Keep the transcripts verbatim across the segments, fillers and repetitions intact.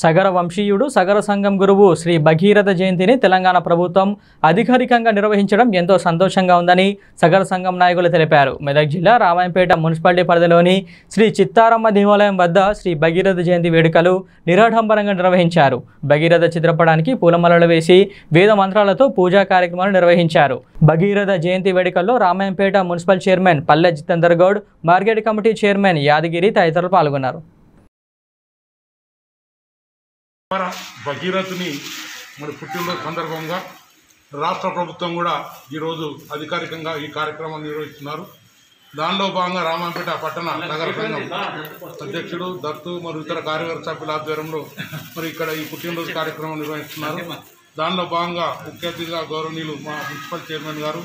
సగర వంశీయుడు సగర సంఘం గురువు శ్రీ భగీరథ జయంతిని తెలంగాణ ప్రభుత్వం అధికారికంగా నిర్వహించడం ఎంతో సంతోషంగా ఉందని సగర సంఘం నాయకులు తెలిపారు. మెదక్ జిల్లా రామాయంపేట మున్సిపాలిటీ పరిధిలోని శ్రీ చిత్తారమ్మ దేవాలయం వద్ద శ్రీ భగీరథ జయంతి వేడుకలు నిరాడంబరంగా నిర్వహించారు. భగీరథ చిత్రపటానికి పూలమాలలు వేసి వేద మంత్రాలతో పూజా కార్యక్రమాలు నిర్వహించారు. భగీరథ జయంతి వేడుకల్లో Ramayampet municipal chairman Palle Jitender Goud, market committee chairman Yadagiri తదితరులు పాల్గొన్నారు. భగీరథుని మన పుట్టినరోజు సందర్భంగా రాష్ట్ర ప్రభుత్వం కూడా ఈరోజు అధికారికంగా ఈ కార్యక్రమాన్ని నిర్వహిస్తున్నారు. దానిలో భాగంగా రామాంపేట పట్టణ నగర సంఘం అధ్యక్షుడు దత్తు మరియు ఇతర కార్యవర్గ సభ్యుల ఆధ్వర్యంలో మరి ఇక్కడ ఈ పుట్టినరోజు కార్యక్రమం నిర్వహిస్తున్నారు. దానిలో భాగంగా ముఖ్య అతిథిగా గౌరవనీయులు మా మున్సిపల్ చైర్మన్ గారు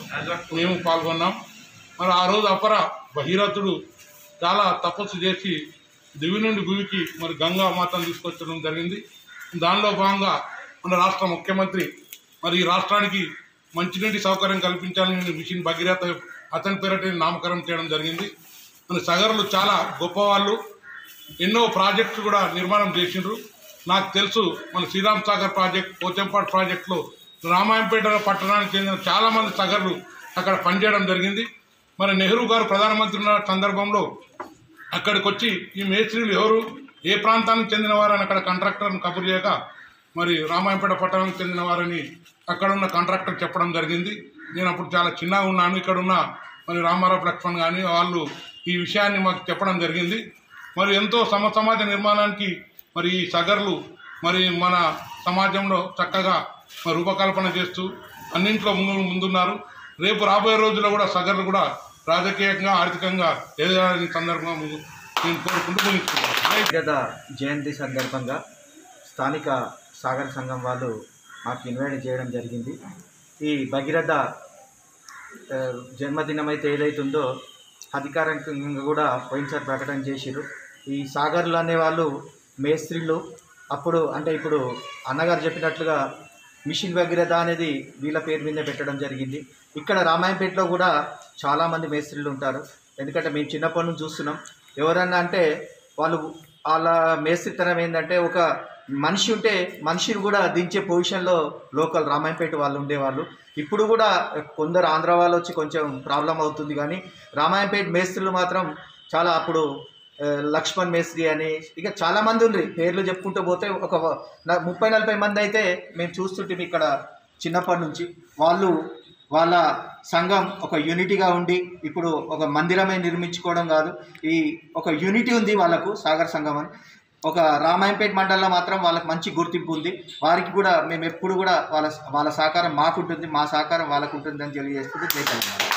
మేము పాల్గొన్నాం. మరి ఆ రోజు అపర భగీరథుడు చాలా తపస్సు చేసి దివి నుండి భూమికి మరి గంగా మాతను తీసుకొచ్చడం జరిగింది. దానిలో భాగంగా మన రాష్ట్ర ముఖ్యమంత్రి మరి ఈ రాష్ట్రానికి మంచినీటి సౌకర్యం కల్పించాలని మిషన్ భగీరథ అతని పేరట నామకరణం చేయడం జరిగింది. మన సగరులు చాలా గొప్పవాళ్ళు, ఎన్నో ప్రాజెక్టులు కూడా నిర్మాణం చేసిండ్రు. నాకు తెలుసు మన శ్రీరామ్ సాగర్ ప్రాజెక్ట్, పోచంపాడు ప్రాజెక్టులో రామాయంపేట పట్టణానికి చెందిన చాలామంది సగరులు అక్కడ పనిచేయడం జరిగింది. మన నెహ్రూ గారు ప్రధానమంత్రి ఉన్న సందర్భంలో అక్కడికి వచ్చి ఈ మేస్త్రీలు ఎవరు, ఏ ప్రాంతానికి చెందిన వారని అక్కడ కాంట్రాక్టర్ని కబురు చేయగా మరి రామాయంపేట పట్టణానికి చెందిన వారని అక్కడ ఉన్న కాంట్రాక్టర్ చెప్పడం జరిగింది. నేను అప్పుడు చాలా చిన్నగా ఉన్నాను. ఇక్కడ ఉన్న మరి రామారావు లక్ష్మణ్ కానీ వాళ్ళు ఈ విషయాన్ని మాకు చెప్పడం జరిగింది. మరి ఎంతో సమ సమాజ నిర్మాణానికి మరి ఈ సగర్లు మరి మన సమాజంలో చక్కగా రూపకల్పన చేస్తూ అన్నింట్లో ముందు ముందున్నారు. రేపు రాబోయే రోజుల్లో కూడా సగర్లు కూడా రాజకీయంగా ఆర్థికంగా ఎదగాలని సందర్భం నేను కోరుకుంటూ ముగిస్తున్నాను. గత జయంతి సందర్భంగా స్థానిక సాగర్ సంఘం వాళ్ళు మాకు ఇన్వైట్ చేయడం జరిగింది. ఈ భగీరథ జన్మదినం అయితే ఏదైతుందో అధికారికంగా కూడా పోయినసారి ప్రకటన చేశారు. ఈ సాగర్లు అనేవాళ్ళు మేస్త్రీలు. అప్పుడు అంటే ఇప్పుడు అన్నగారు చెప్పినట్లుగా మిషన్ భగీరథ అనేది వీళ్ళ పేరు మీద పెట్టడం జరిగింది. ఇక్కడ రామాయంపేటలో కూడా చాలామంది మేస్త్రీలు ఉంటారు. ఎందుకంటే మేము చిన్నప్పటి నుంచి చూస్తున్నాం. ఎవరన్నా అంటే వాళ్ళు వాళ్ళ మేస్త్రితనం ఏంటంటే ఒక మనిషి ఉంటే మనిషిని కూడా దించే పొజిషన్లో లోకల్ రామాయంపేట వాళ్ళు ఉండేవాళ్ళు. ఇప్పుడు కూడా కొందరు ఆంధ్ర వాళ్ళు వచ్చి కొంచెం ప్రాబ్లం అవుతుంది, కానీ రామాయంపేట మేస్త్రులు మాత్రం చాలా అప్పుడు లక్ష్మణ్ మేస్త్రి అని ఇక చాలామంది ఉండ్రి. పేర్లు చెప్పుకుంటూ పోతే ఒక ముప్పై నలభై మంది అయితే మేము చూస్తుంటే ఇక్కడ చిన్నప్పటి నుంచి వాళ్ళు వాళ్ళ సంఘం ఒక యూనిటీగా ఉండి ఇప్పుడు ఒక మందిరమే నిర్మించుకోవడం కాదు, ఈ ఒక యూనిటీ ఉంది వాళ్ళకు సాగర్ సంఘం అని. ఒక రామాయంపేట మండలంలో మాత్రం వాళ్ళకి మంచి గుర్తింపు ఉంది. వారికి కూడా మేము ఎప్పుడు కూడా వాళ్ళ వాళ్ళ సహకారం మాకుంటుంది, మా సహకారం వాళ్ళకు ఉంటుందని తెలియజేస్తుంది. జై తెలంగాణ.